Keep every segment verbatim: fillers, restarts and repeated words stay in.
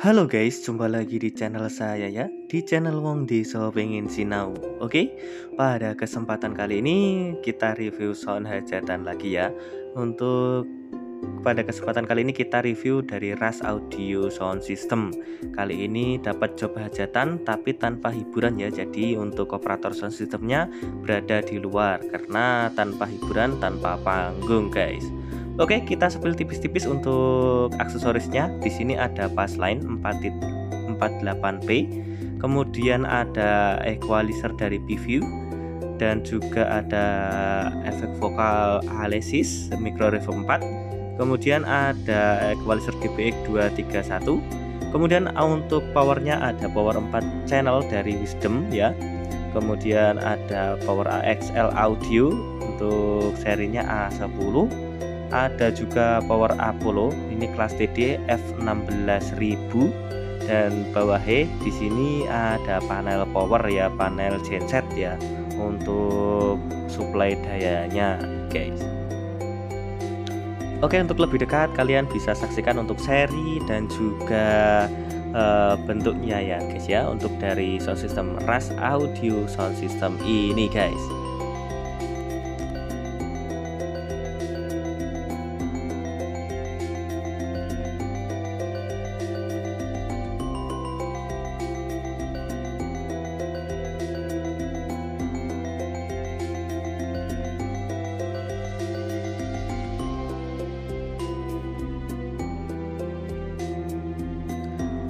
Halo guys, jumpa lagi di channel saya ya, di channel Wong Desa Pengen Sinau. Oke, pada kesempatan kali ini kita review sound hajatan lagi ya. Untuk pada kesempatan kali ini kita review dari Ras Audio Sound System. Kali ini dapat coba hajatan tapi tanpa hiburan ya. Jadi untuk operator sound systemnya berada di luar, karena tanpa hiburan, tanpa panggung guys. Oke, kita spill tipis-tipis untuk aksesorisnya. Di sini ada Pasline empat titik empat delapan P, kemudian ada equalizer dari P-View, dan juga ada efek vokal Alesis Microverb empat, kemudian ada equalizer G P X dua tiga satu, kemudian untuk powernya ada power empat channel dari Wisdom ya, kemudian ada power A X L Audio untuk serinya A sepuluh. Ada juga power Apollo, ini kelas T D F enam belas ribu, dan bawahnya di sini ada panel power ya, panel genset ya untuk supply dayanya guys. Oke, untuk lebih dekat kalian bisa saksikan untuk seri dan juga uh, bentuknya ya guys ya, untuk dari sound system Ras Audio Sound System ini guys.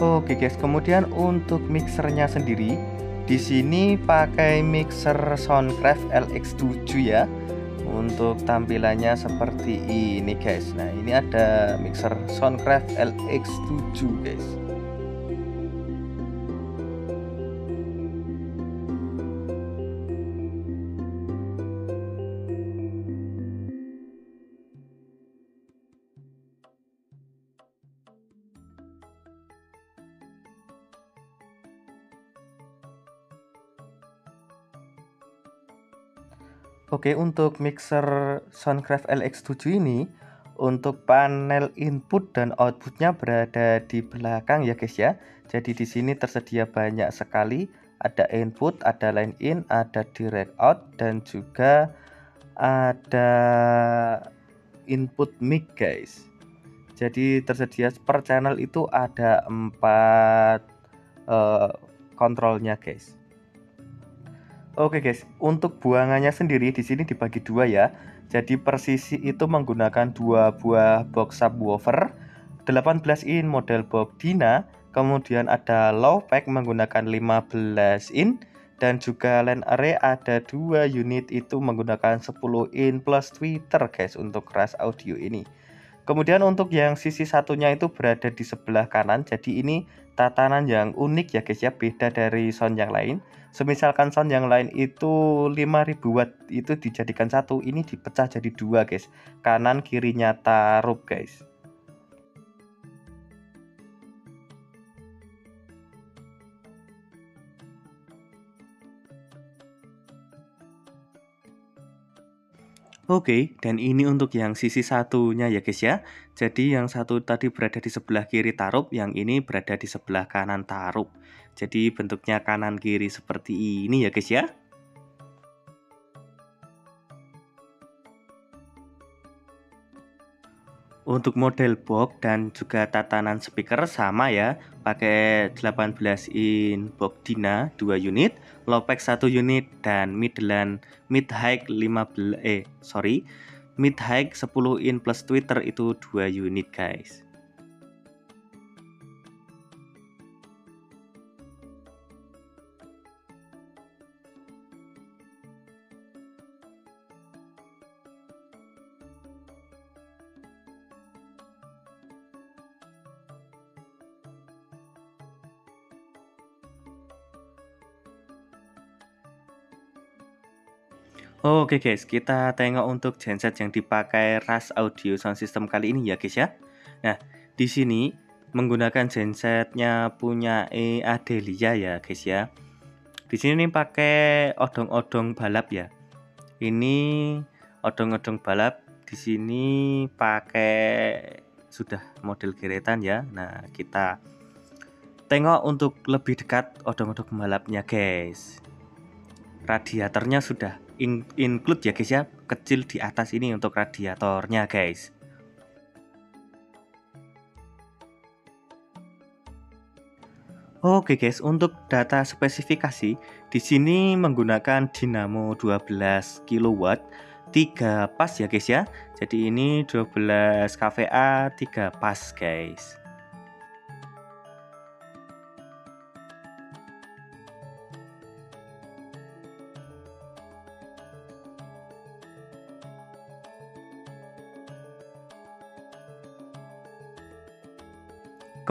Oke guys, kemudian untuk mixernya sendiri di sini pakai mixer Soundcraft L X tujuh ya. Untuk tampilannya seperti ini guys. Nah, ini ada mixer Soundcraft L X tujuh guys. Oke, untuk mixer Soundcraft L X tujuh ini untuk panel input dan outputnya berada di belakang ya guys ya. Jadi di sini tersedia banyak sekali, ada input, ada line in, ada direct out, dan juga ada input mic guys. Jadi tersedia per channel itu ada empat uh, kontrolnya guys. Oke guys, untuk buangannya sendiri di sini dibagi dua ya. Jadi per sisi itu menggunakan dua buah box subwoofer delapan belas inch model Bob Dina, kemudian ada low pack menggunakan lima belas inch, dan juga line array ada dua unit itu menggunakan sepuluh inch plus tweeter guys untuk Ras Audio ini. Kemudian untuk yang sisi satunya itu berada di sebelah kanan. Jadi ini tatanan yang unik ya guys ya, beda dari sound yang lain. Semisalkan sound yang lain itu lima ribu watt itu dijadikan satu, ini dipecah jadi dua guys. Kanan kirinya taruh guys. Oke, dan ini untuk yang sisi satunya ya guys ya. Jadi yang satu tadi berada di sebelah kiri tarub, yang ini berada di sebelah kanan tarub. Jadi bentuknya kanan kiri seperti ini ya guys ya. Untuk model box dan juga tatanan speaker sama ya, pakai delapan belas inch box Dina dua unit, low pack satu unit, dan midland mid high lima belas eh sorry mid high sepuluh inch plus tweeter itu dua unit guys. Oke guys, kita tengok untuk genset yang dipakai Ras Audio Sound System kali ini ya guys ya. Nah, di sini menggunakan gensetnya punya E Adelia ya guys ya. Di sini nih pakai odong-odong balap ya. Ini odong-odong balap, di sini pakai sudah model geretan ya. Nah, kita tengok untuk lebih dekat odong-odong pembalapnya, guys. Radiatornya sudah in include ya, guys ya. Kecil di atas ini untuk radiatornya, guys. Oke guys, untuk data spesifikasi di sini menggunakan dinamo dua belas kilowatt tiga pas ya guys ya. Jadi ini dua belas K V A tiga pas guys.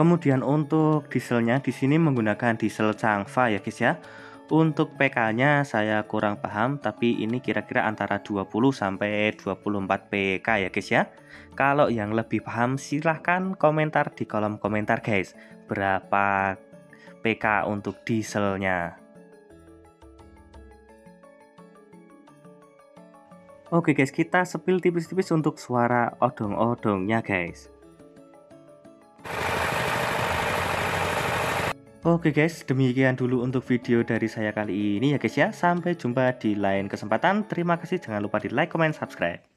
Kemudian untuk dieselnya di sini menggunakan diesel Changfa ya guys ya. Untuk P K-nya saya kurang paham, tapi ini kira-kira antara dua puluh sampai dua puluh empat P K ya guys ya. Kalau yang lebih paham silahkan komentar di kolom komentar guys, berapa P K untuk dieselnya. Oke guys, kita spill tipis-tipis untuk suara odong-odongnya guys. Oke guys, demikian dulu untuk video dari saya kali ini ya guys ya. Sampai jumpa di lain kesempatan. Terima kasih, jangan lupa di like, comment, subscribe.